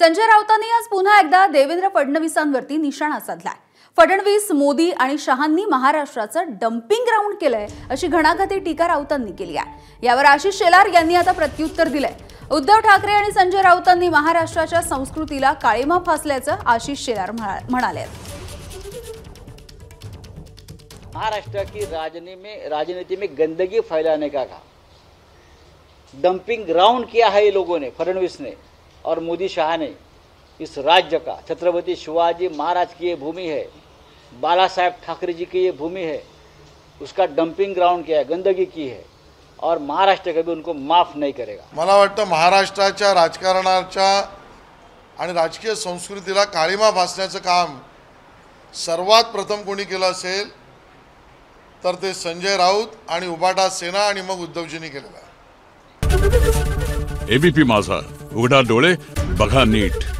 संजय राऊतांनी आज पुन्हा एकदा देवेंद्र फडणवीसांवरती निशाणा साधलाय। फडणवीस, मोदी आणि शहांनी महाराष्ट्राचं डम्पिंग ग्राउंड केलंय अशी घणाघाती टीका राऊतांनी केली आहे। यावर आशिष शेलार यांनी आता प्रत्युत्तर दिलंय। उद्धव ठाकरे आणि संजय राऊतांनी महाराष्ट्राच्या संस्कृतीला काळीमा फासल्याचं आशिष शेलार म्हणाले। महाराष्ट्र की राजनीति में गंदगी फैलाने का कहा, डंपिंग ग्राउंड किया है ये लोगों ने, फडणवीस ने और मोदी शाह ने इस राज्य का। छत्रपति शिवाजी महाराज की ये भूमि है, बाला साहेब ठाकरे जी की ये भूमि है, उसका डंपिंग ग्राउंड किया है, गंदगी की है और महाराष्ट्र कभी उनको माफ नहीं करेगा। मला वाटतं महाराष्ट्राच्या राजकारणाचा आणि राजकीय संस्कृतीला काळीमा फासण्याचं काम सर्वात प्रथम कोणी केलं असेल तर ते संजय राऊत आणि उबाटा सेना आणि मग उद्धवजींनी केलेला आहे। एबीपी माझा, उघडा डोळे बघा नीट।